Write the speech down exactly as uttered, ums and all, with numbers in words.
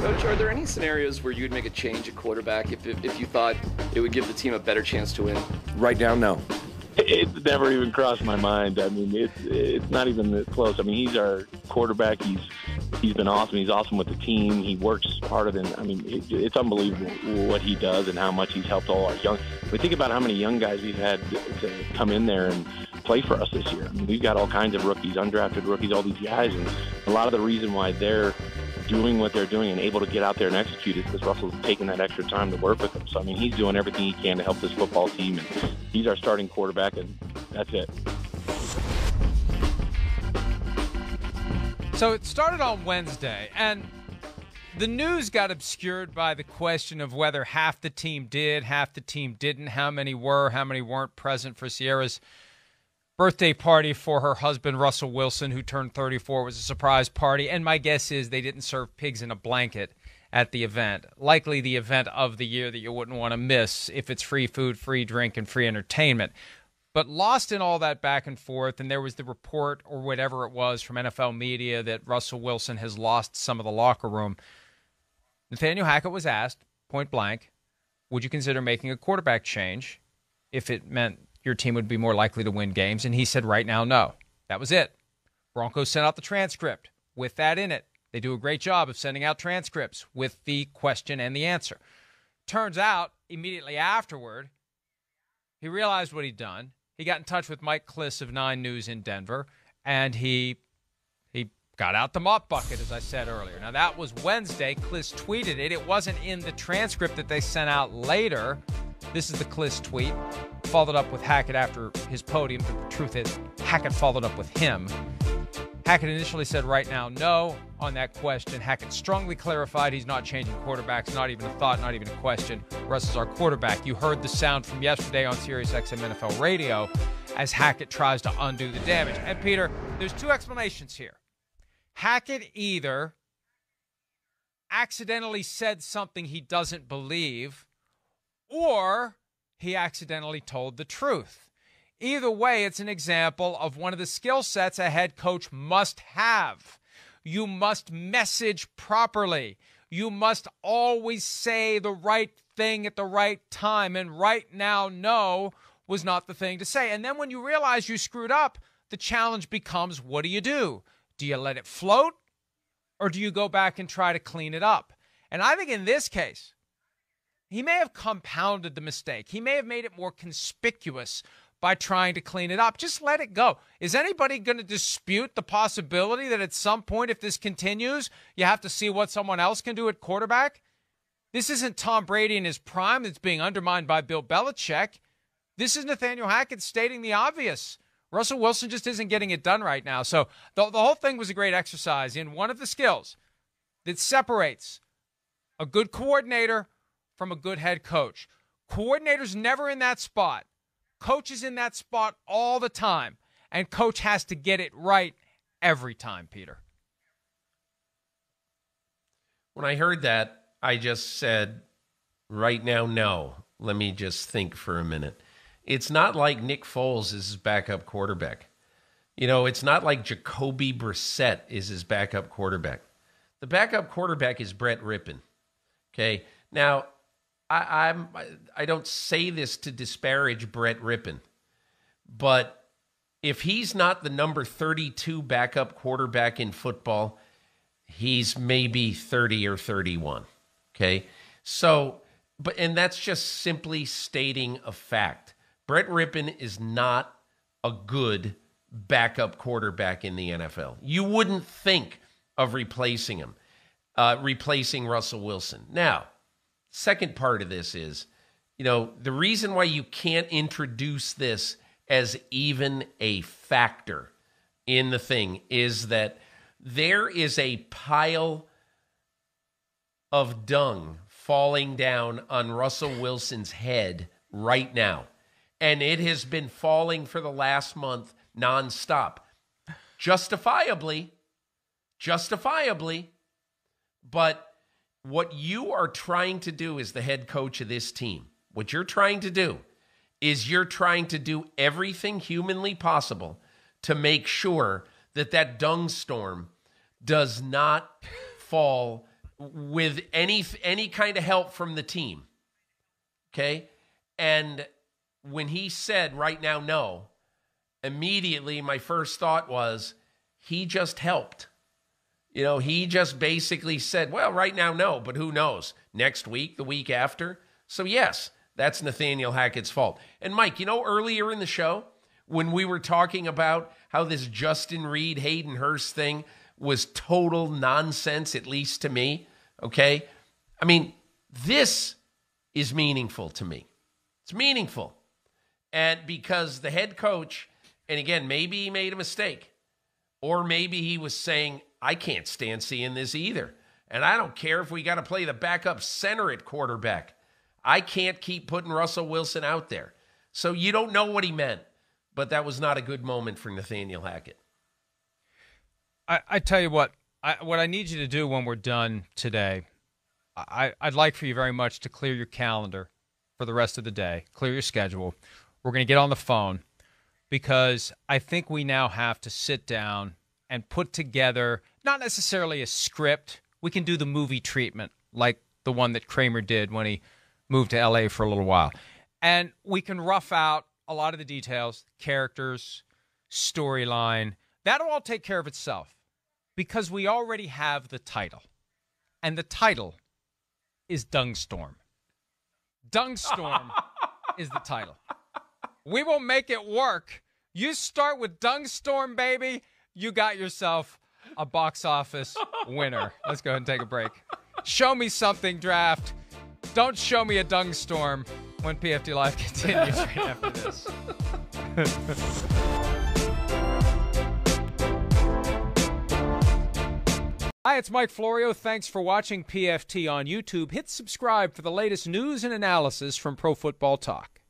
Coach, are there any scenarios where you'd make a change at quarterback if, if, if you thought it would give the team a better chance to win? Right now, no. It's never even crossed my mind. I mean, it's it's not even close. I mean, he's our quarterback. He's he's been awesome. He's awesome with the team. He works harder than, I mean, it, it's unbelievable what he does and how much he's helped all our young. We think about how many young guys we've had to come in there and play for us this year. I mean, we've got all kinds of rookies, undrafted rookies, all these guys, and a lot of the reason why they're doing what they're doing and able to get out there and execute it because Russell's taking that extra time to work with them. So, I mean, he's doing everything he can to help this football team, and he's our starting quarterback, and that's it. So it started on Wednesday, and the news got obscured by the question of whether half the team did, half the team didn't, how many were, how many weren't present for Sierra's birthday party for her husband, Russell Wilson, who turned thirty-four. Was a surprise party, and my guess is they didn't serve pigs in a blanket at the event. Likely the event of the year that you wouldn't want to miss if it's free food, free drink, and free entertainment. But lost in all that back and forth, and there was the report or whatever it was from N F L media that Russell Wilson has lost some of the locker room. Nathaniel Hackett was asked, point blank, would you consider making a quarterback change if it meant your team would be more likely to win games? And he said, right now, no. That was it. Broncos sent out the transcript with that in it. They do a great job of sending out transcripts with the question and the answer. Turns out, immediately afterward, he realized what he'd done. He got in touch with Mike Klis of Nine News in Denver, and he he got out the mop bucket, as I said earlier. Now, that was Wednesday. Klis tweeted it. It wasn't in the transcript that they sent out later. This is the Klis tweet. Followed up with Hackett after his podium. The truth is, Hackett followed up with him. Hackett initially said right now no on that question. Hackett strongly clarified he's not changing quarterbacks, not even a thought, not even a question. Russ is our quarterback. You heard the sound from yesterday on Sirius X M N F L radio as Hackett tries to undo the damage. And Peter, there's two explanations here. Hackett either accidentally said something he doesn't believe, or he accidentally told the truth. Either way, it's an example of one of the skill sets a head coach must have. You must message properly. You must always say the right thing at the right time. And right now, no, was not the thing to say. And then when you realize you screwed up, the challenge becomes, what do you do? Do you let it float, or do you go back and try to clean it up? And I think in this case, he may have compounded the mistake. He may have made it more conspicuous by trying to clean it up. Just let it go. Is anybody going to dispute the possibility that at some point, if this continues, you have to see what someone else can do at quarterback? This isn't Tom Brady in his prime that's being undermined by Bill Belichick. This is Nathaniel Hackett stating the obvious. Russell Wilson just isn't getting it done right now. So the, the whole thing was a great exercise in one of the skills that separates a good coordinator from a good head coach. Coordinator's never in that spot. Coach is in that spot all the time. And coach has to get it right every time, Peter. When I heard that, I just said, right now, no. Let me just think for a minute. It's not like Nick Foles is his backup quarterback. You know, it's not like Jacoby Brissett is his backup quarterback. The backup quarterback is Brett Rypien. Okay? Now, I, I'm, I don't say this to disparage Brett Rypien, but if he's not the number thirty-two backup quarterback in football, he's maybe thirty or thirty-one, okay? So, but and that's just simply stating a fact. Brett Rypien is not a good backup quarterback in the N F L. You wouldn't think of replacing him, uh, replacing Russell Wilson. Now, second part of this is, you know, the reason why you can't introduce this as even a factor in the thing is that there is a pile of dung falling down on Russell Wilson's head right now. And it has been falling for the last month nonstop. Justifiably, justifiably, but what you are trying to do as the head coach of this team, what you're trying to do is you're trying to do everything humanly possible to make sure that that dung storm does not fall with any any kind of help from the team, okay? And when he said, right now, no, immediately my first thought was, he just helped. You know, he just basically said, well, right now, no, but who knows? Next week, the week after. So, yes, that's Nathaniel Hackett's fault. And, Mike, you know, earlier in the show, when we were talking about how this Justin Reed, Hayden Hurst thing was total nonsense, at least to me, okay? I mean, this is meaningful to me. It's meaningful. And because the head coach, and again, maybe he made a mistake, or maybe he was saying, I can't stand seeing this either, and I don't care if we got to play the backup center at quarterback. I can't keep putting Russell Wilson out there. So you don't know what he meant, but that was not a good moment for Nathaniel Hackett. I, I tell you what, I, what I need you to do when we're done today, I, I'd like for you very much to clear your calendar for the rest of the day, clear your schedule. We're going to get on the phone because I think we now have to sit down and put together not necessarily a script. We can do the movie treatment like the one that Kramer did when he moved to L A for a little while. And we can rough out a lot of the details, characters, storyline. That'll all take care of itself because we already have the title. And the title is Dungstorm. Dungstorm is the title. We will make it work. You start with Dungstorm, baby. You got yourself a box office winner. Let's go ahead and take a break. Show me something, draft. Don't show me a dung storm when P F T Live continues right after this. Hi, it's Mike Florio. Thanks for watching P F T on YouTube. Hit subscribe for the latest news and analysis from Pro Football Talk.